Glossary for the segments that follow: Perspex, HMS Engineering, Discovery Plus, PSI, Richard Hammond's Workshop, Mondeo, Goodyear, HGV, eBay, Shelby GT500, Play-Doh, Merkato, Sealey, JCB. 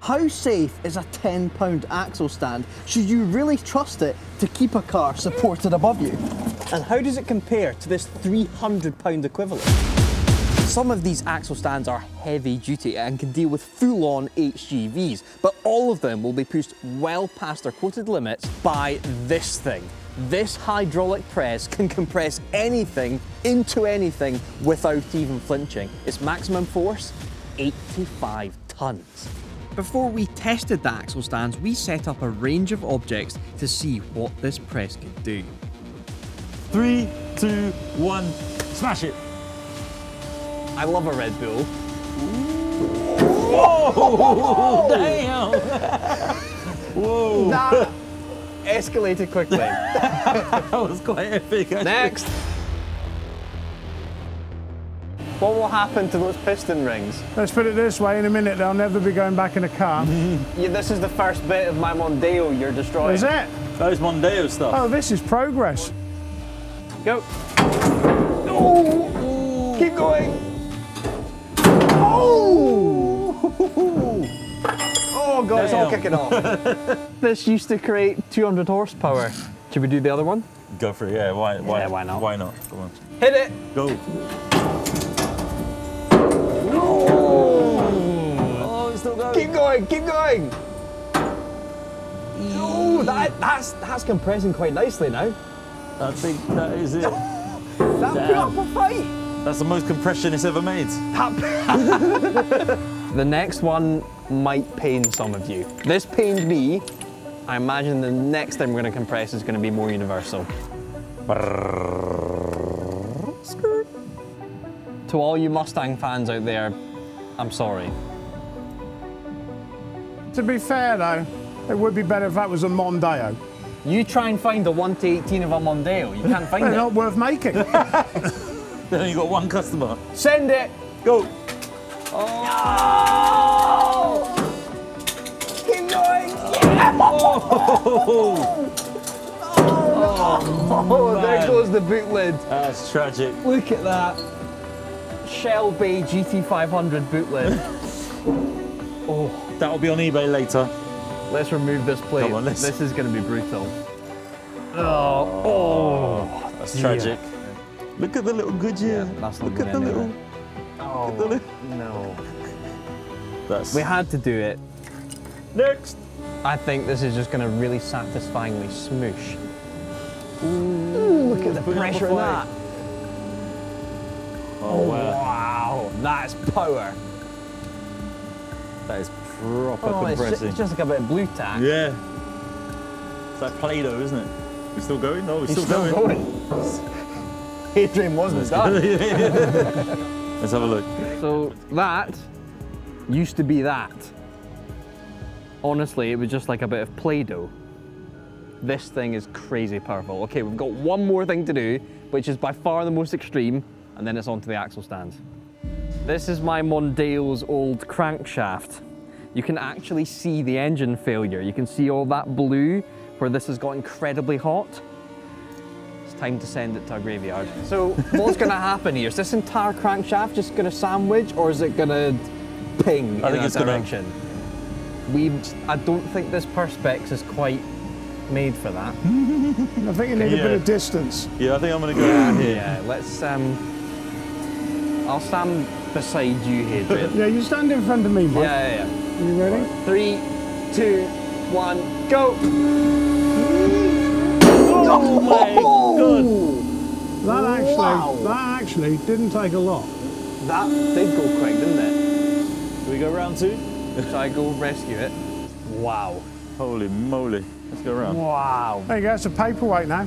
How safe is a 10-pound axle stand? Should you really trust it to keep a car supported above you? And how does it compare to this 300-pound equivalent? Some of these axle stands are heavy duty and can deal with full-on HGVs, but all of them will be pushed well past their quoted limits by this thing. This hydraulic press can compress anything into anything without even flinching. Its maximum force, 85 tons. Before we tested the axle stands, we set up a range of objects to see what this press could do. 3, 2, 1, smash it! I love a Red Bull. Whoa! Whoa! Damn! Whoa! That escalated quickly. That was quite epic. Next! What will happen to those piston rings? Let's put it this way, in a minute they'll never be going back in a car. Yeah, this is the first bit of my Mondeo you're destroying. Is it? That is Mondeo stuff. Oh, this is progress. Go. Oh, keep going. Oh! Oh God, it's all kicking off. This used to create 200 horsepower. Should we do the other one? Go for it, yeah. Why not? Why not? Come on. Hit it. Go. Keep going, keep going! Oh, that's compressing quite nicely now. I think that is it. That put up a fight! That's the most compression it's ever made. The next one might pain some of you. This pained me. I imagine the next thing we're going to compress is going to be more universal. To all you Mustang fans out there, I'm sorry. To be fair though, it would be better if that was a Mondeo. You try and find a 1/18 of a Mondeo, you can't find it. They're not worth making. Then you got one customer. Send it! Go! Oh! No! Keep going! Yeah! Oh! Oh, no. Oh, there goes the boot lid. That's tragic. Look at that. Shelby GT500 boot lid. Oh. That'll be on eBay later. Let's remove this plate. Come on, this is going to be brutal. Oh, that's tragic. Look at the little Goodyear. Yeah, that's not Look at the little. That's... We had to do it. Next. I think this is just going to really satisfyingly smoosh. Ooh, look at the pressure of that. Oh, wow. That's power. That is proper compressing. It's just like a bit of blue tack. Yeah. It's like Play-Doh, isn't it? We're still going? No, he's still going. Adrian wasn't done. Let's have a look. So that used to be that. Honestly, it was just like a bit of Play-Doh. This thing is crazy powerful. Okay, we've got one more thing to do, which is by far the most extreme, and then it's onto the axle stands. This is my Mondeo's old crankshaft. You can actually see the engine failure. You can see all that blue where this has got incredibly hot. It's time to send it to a graveyard. So what's going to happen here? Is this entire crankshaft just going to sandwich, or is it going to ping in that direction? I don't think this Perspex is quite made for that. I think you need a bit of distance. Yeah, I think I'm going to go around here. Yeah, let's... I'll stand beside you here, Adrian. Yeah, you stand in front of me, Mike. Yeah, yeah, yeah. Are you ready? Right. 3, 2, 1, go! Oh my God! That actually didn't take a lot. That did go quick, didn't it? Should we go round two? Should I go rescue it? Wow. Holy moly. Let's go round. Wow. There you go, it's a paperweight now.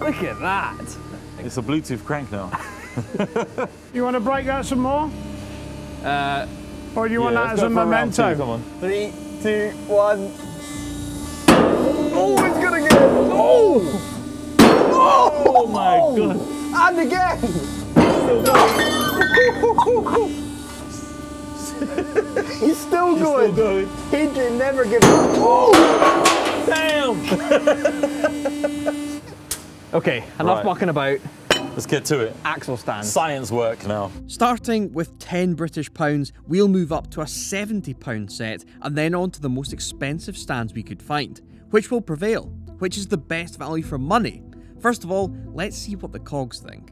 Look at that. It's a Bluetooth crank now. You want to break out some more? Or do you want that as a memento? Come on. 3, 2, 1. Oh, it's going to go! Oh! Oh my God! And again! He's still going. He can never give up. Oh! Damn! Okay, enough mucking about. Let's get to it. Axle stand. Science work now. Starting with £10, we'll move up to a £70 set and then on to the most expensive stands we could find. Which will prevail? Which is the best value for money? First of all, let's see what the cogs think.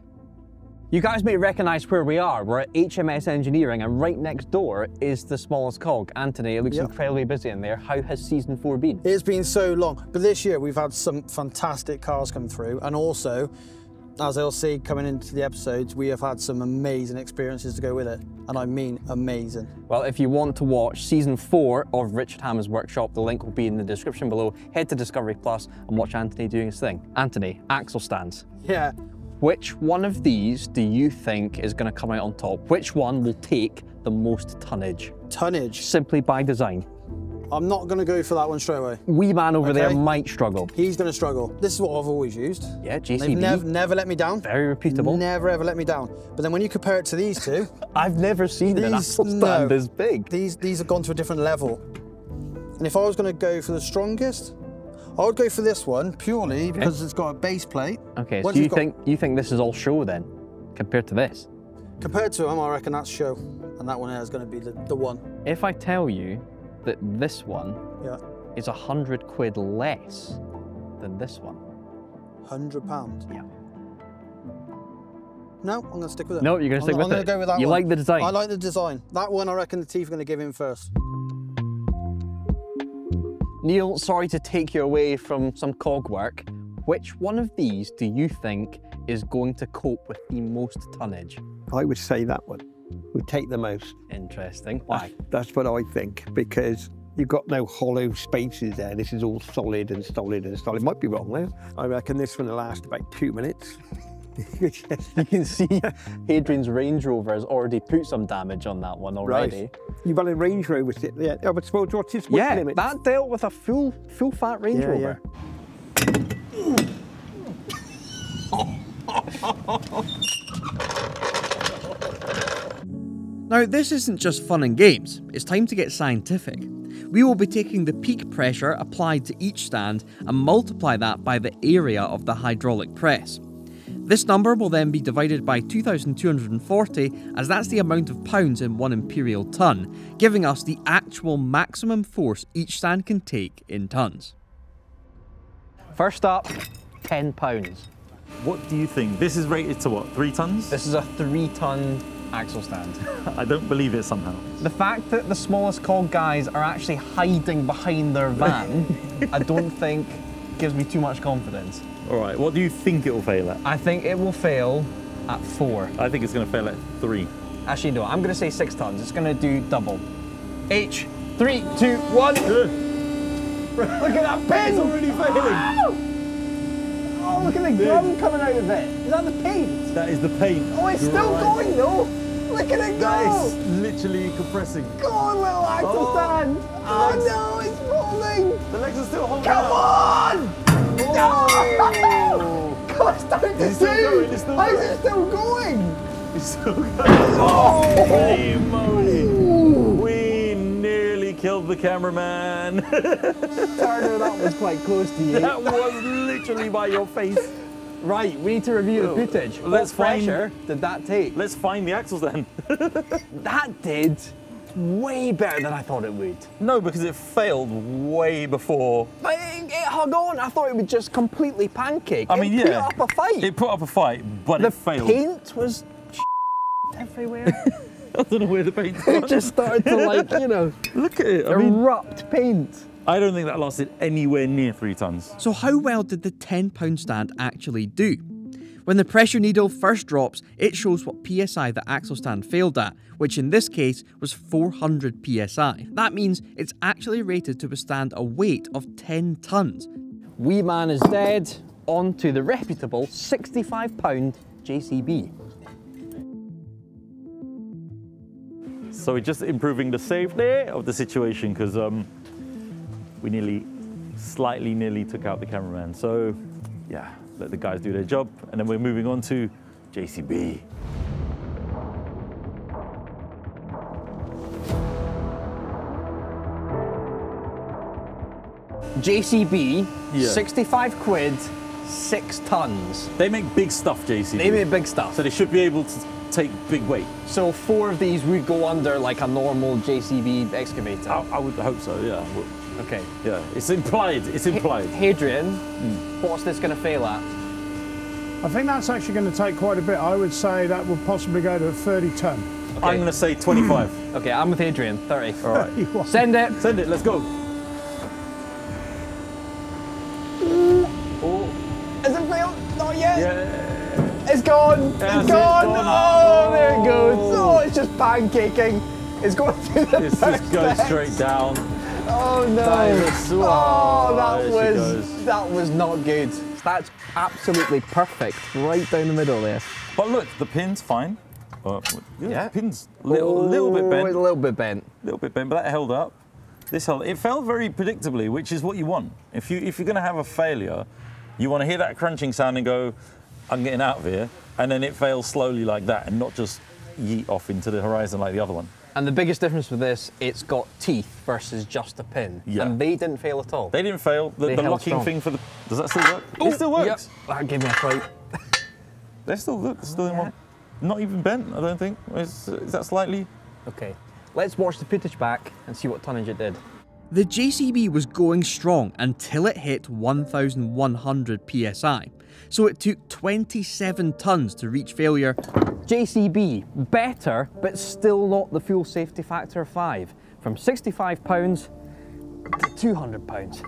You guys may recognise where we are. We're at HMS Engineering and right next door is the smallest cog. Anthony, it looks incredibly busy in there. How has season 4 been? It's been so long, but this year we've had some fantastic cars come through, and also, as you'll see coming into the episodes, we have had some amazing experiences to go with it, and I mean amazing. Well, if you want to watch season 4 of Richard Hammond's Workshop, the link will be in the description below. Head to Discovery Plus and watch Anthony doing his thing. Anthony, axle stands. Yeah. Which one of these do you think is going to come out on top? Which one will take the most tonnage? Tonnage? Simply by design. I'm not going to go for that one straight away. Wee man over there might struggle. He's going to struggle. This is what I've always used. Yeah, JCB. They've never let me down. Very repeatable. Never ever let me down. But then when you compare it to these two... I've never seen an axle stand this big. These have gone to a different level. And if I was going to go for the strongest, I would go for this one purely because it's got a base plate. Okay, so you think this is all show then, compared to this? Compared to them, I reckon that's show, and that one there is going to be the one. If I tell you that this one is £100 less than this one. £100? Yeah. No, I'm going to stick with it. No, you're going to stick with it? I'm going to go with that one. You like the design? I like the design. That one I reckon the teeth are going to give him first. Neil, sorry to take you away from some cog work. Which one of these do you think is going to cope with the most tonnage? I would say that one would take the most. Interesting. Why? That's what I think, because you've got no hollow spaces there. This is all solid and solid and solid. Might be wrong there. I reckon this one will last about 2 minutes. You can see Hadrian's Range Rover has already put some damage on that one already. Right. You've had a Range Rover sit there. I was supposed to watch this weight limit. Yeah, that dealt with a full fat Range Rover. Yeah. Now, this isn't just fun and games. It's time to get scientific. We will be taking the peak pressure applied to each stand and multiply that by the area of the hydraulic press. This number will then be divided by 2,240, as that's the amount of pounds in one imperial ton, giving us the actual maximum force each stand can take in tons. First up, 10 pounds. What do you think? This is rated to what, 3 tons? This is a 3-ton axle stand. I don't believe it somehow. The fact that the smallest cog guys are actually hiding behind their van, I don't think gives me too much confidence. All right, what do you think it will fail at? I think it will fail at 4. I think it's going to fail at 3. Actually, no, I'm going to say 6 tons. It's going to do double. H, 3, 2, 1. Look at that pin! It's already failing. Oh, look at the gum coming out of it. Is that the paint? That is the paint. Oh, it's still going though. Look at it go. That is literally compressing. Go on, little axle stand. Oh no, it's rolling. The legs are still holding up. Come on! Oh. God, it's still going! Holy moly! We nearly killed the cameraman! Turner, that was quite close to you. That was literally by your face. Right, we need to review the footage. What pressure did that take? Let's find the axles then. That did way better than I thought it would. No, because it failed way before. But it hung on. I thought it would just completely pancake. I mean, it put up a fight. It put up a fight, but it failed. The paint was everywhere. I don't know where the paint was. It just started to, like, you know, look at it. Erupt paint. I don't think that lasted anywhere near 3 tons. So how well did the 10-pound stand actually do? When the pressure needle first drops, it shows what PSI the axle stand failed at, which in this case was 400 PSI. That means it's actually rated to withstand a weight of 10 tons. Wee man is dead. On to the reputable 65-pound JCB. So we're just improving the safety of the situation because we slightly nearly took out the cameraman. So yeah. Let the guys do their job, and then we're moving on to JCB. JCB, £65, 6 tons. They make big stuff, JCB. They make big stuff. So they should be able to take big weight. So 4 of these would go under like a normal JCB excavator? I would hope so, yeah. Okay. Yeah, it's implied, it's implied. Hadrian, what's this going to fail at? I think that's actually going to take quite a bit. I would say that would possibly go to 30 ton. Okay. I'm going to say 25. Okay, I'm with Adrian, 30. All right. Send it. Send it, let's go. Oh. Is it failed? Not yet. Yeah. It's gone. Yes, it's gone. Oh, there it goes. Oh, it's just pancaking. It's going through the It's just going straight down. Oh, no. That was not good. That's absolutely perfect, right down the middle there. But look, the pin's fine. Yeah, pin's little bit bent. A little bit bent. A little bit bent, but that held up. This held. It fell very predictably, which is what you want. If you're going to have a failure, you want to hear that crunching sound and go, I'm getting out of here, and then it fails slowly like that, and not just yeet off into the horizon like the other one. And the biggest difference with this, it's got teeth versus just a pin. Yeah. And they didn't fail at all. They didn't fail. The locking thing for the... Does that still work? Ooh, it still works. Yep. That gave me a fright. They still look. Still in one. Not even bent, I don't think. Is that slightly... Okay. Let's watch the footage back and see what tonnage it did. The JCB was going strong until it hit 1,100 psi. So it took 27 tons to reach failure. JCB, better, but still not the fuel safety factor of 5. From 65 pounds to 200 pounds.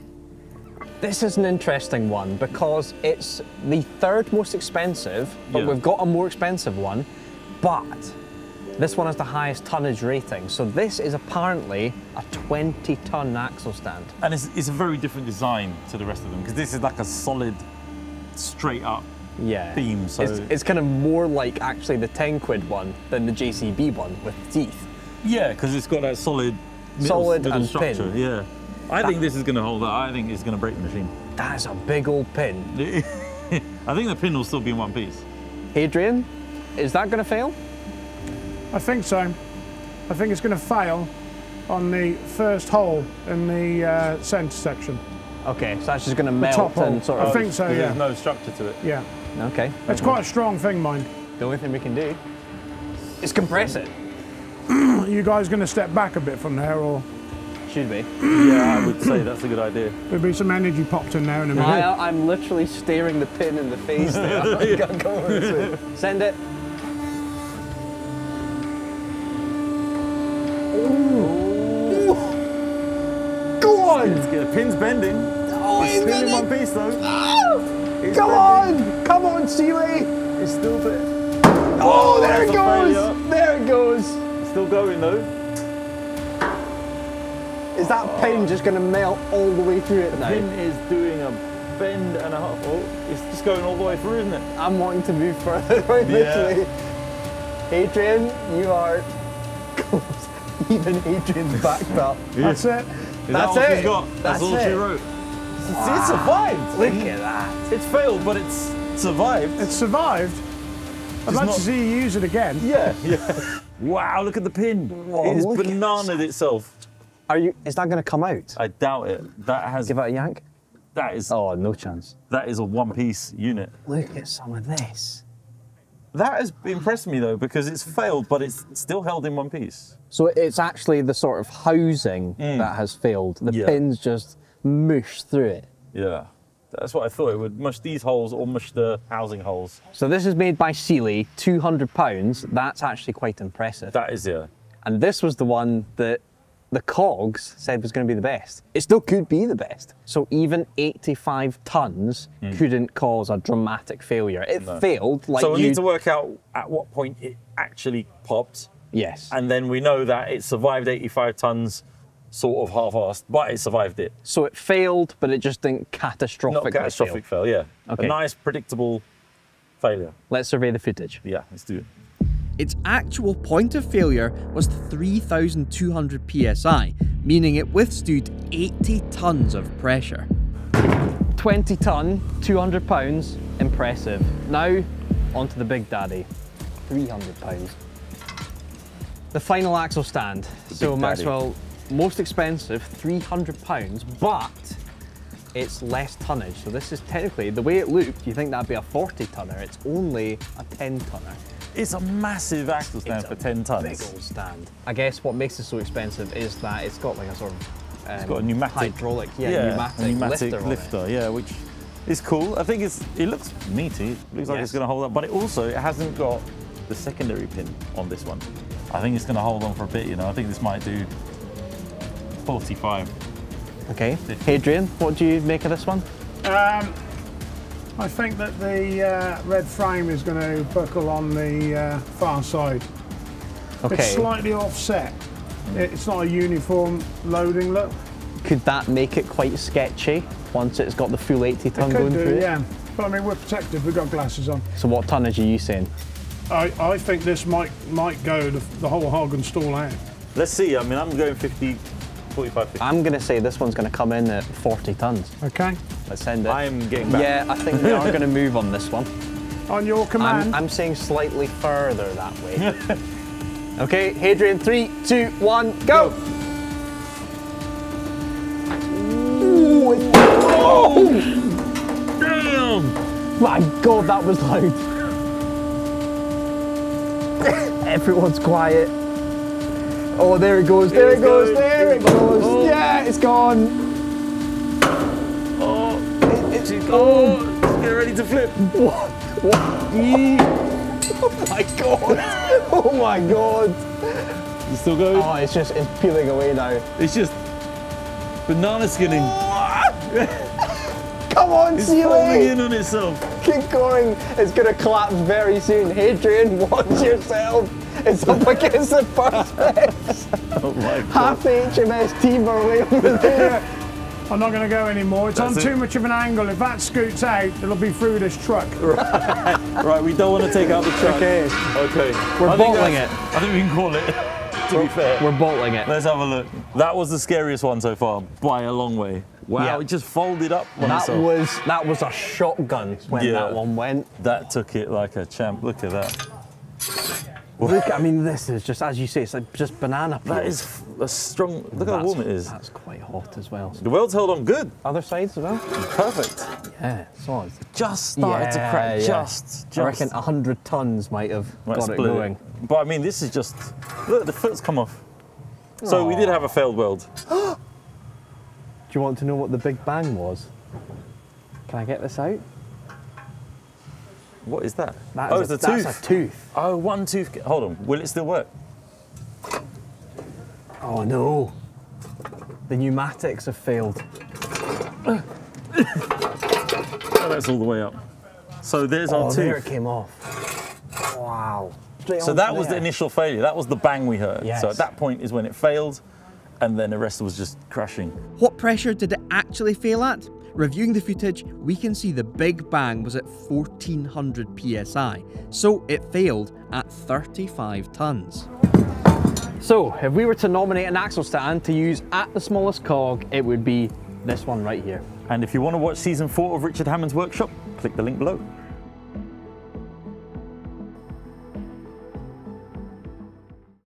This is an interesting one because it's the 3rd most expensive, but we've got a more expensive one, but this one has the highest tonnage rating. So this is apparently a 20-ton axle stand. And it's a very different design to the rest of them because this is like a solid, straight up beam. So it's kind of more like actually the 10 quid one than the JCB one with the teeth. Yeah, because it's got that solid middle and structure. Pin. Yeah, I think this is going to hold up. I think it's going to break the machine. That is a big old pin. I think the pin will still be in one piece. Adrian, is that going to fail? I think so. I think it's going to fail on the first hole in the centre section. Okay, so that's just going to melt and sort of... I think so, yeah. There's no structure to it. Yeah. Okay. It's quite a strong thing, mind. The only thing we can do is compress it. Are you guys going to step back a bit from there, or...? Should we? Yeah, I would say that's a good idea. There'll be some energy popped in there in a minute. I'm literally staring the pin in the face there. Send it. The pin's bending. Oh, it's still in one piece though. Oh, come on, Sealey. It's still there. Oh, there it goes. There it goes. It's still going though. Is that pin just going to melt all the way through it now? The pin is doing a bend and a half. Oh, it's just going all the way through, isn't it? I'm wanting to move further away, literally. Adrian, you are close. Even Adrian's backed up. That's it. That's it. That's all she wrote. It survived. Look at that. It's failed, but it's survived. It's survived. I'd like to see you use it again. Yeah. Wow, look at the pin. Whoa, it's bananaed itself. Is that going to come out? I doubt it. That has... Give it a yank? That is... Oh, no chance. That is a one-piece unit. Look at some of this. That has impressed me though, because it's failed, but it's still held in one piece. So it's actually the sort of housing that has failed. The pins just mush through it. Yeah, that's what I thought. It would mush these holes or mush the housing holes. So this is made by Sealey, 200 pounds. That's actually quite impressive. That is, yeah. And this was the one that the cogs said was going to be the best. It still could be the best. So even 85 tons couldn't cause a dramatic failure. It failed like... So we need to work out at what point it actually popped. Yes. And then we know that it survived 85 tons, sort of half-assed, but it survived it. So it failed, but it just didn't catastrophically fail. Catastrophic fail, yeah. Okay. A nice, predictable failure. Let's survey the footage. Yeah, let's do it. Its actual point of failure was 3,200 psi, meaning it withstood 80 tons of pressure. 20 ton, 200 pounds, impressive. Now, onto the big daddy, 300 pounds. The final axle stand. So Maxwell, most expensive, 300 pounds, but it's less tonnage. So this is technically, the way it looked, you think that'd be a 40 tonner, it's only a 10 tonner. It's a massive axle stand for 10 tons. Big old stand. I guess what makes it so expensive is that it's got like a sort of it's got a pneumatic, hydraulic, pneumatic lifter, yeah, which is cool. I think it looks meaty. It looks like it's going to hold up, but it hasn't got the secondary pin on this one. I think it's going to hold on for a bit. You know, I think this might do 45. Okay, 50. Adrian, what do you make of this one? I think that the red frame is going to buckle on the far side. Okay. It's slightly offset. It's not a uniform loading look. Could that make it quite sketchy once it's got the full 80 ton going through it? Yeah, but I mean we're protected. We've got glasses on. So what tonnage are you saying? I think this might go the whole hog and stall out. Let's see. I mean I'm going 45, 50. I'm going to say this one's going to come in at 40 tons. Okay. Let's send it. I am getting back. Yeah, I think we are going to move on this one. On your command. I'm saying slightly further that way. Okay, Hadrian, 3, 2, 1, go! Ooh, oh! Damn! My God, that was loud. Everyone's quiet. Oh, there it goes, there it goes, there it goes. Oh. Yeah, it's gone. Oh, it's get ready to flip. What? What? Oh my God! Oh my God! It's still going? Oh, it's just, it's peeling away now. It's just banana skinning. Come on, Sealey! It's falling in on itself. Keep going. It's going to collapse very soon. Hadrian, watch yourself. It's up against the first. Oh my God. Half the HMS team are way over there. I'm not going to go anymore. It's on too much of an angle. If that scoots out, it'll be through this truck. Right, we don't want to take out the truck. Okay. We're bottling it. I think we can call it, to be fair. We're bottling it. Let's have a look. That was the scariest one so far, by a long way. Wow, yeah. It just folded up. That was a shotgun when that one went. That took it like a champ. Look at that. Look, I mean, this is just, as you say, it's like just banana peel. That is a strong, look how warm it is. That's quite hot as well. The world's held on good. Other sides as well. Perfect. Yeah, solid. Just started to crack, just. I reckon 100 tons might have got it going. But I mean, this is just, look, the foot's come off. So we did have a failed weld. Do you want to know what the big bang was? Can I get this out? What is that? That's a tooth. That's a tooth. Oh, one tooth. Hold on. Will it still work? Oh, no. The pneumatics have failed. Oh, that's all the way up. So there's our tooth. There it came off. Wow. So that was the initial failure. That was the bang we heard. Yes. So at that point is when it failed, and then the rest was just crashing. What pressure did it actually fail at? Reviewing the footage, we can see the big bang was at 1400 psi, so it failed at 35 tons. So, if we were to nominate an axle stand to use at the smallest cog, it would be this one right here. And if you want to watch season 4 of Richard Hammond's Workshop, click the link below.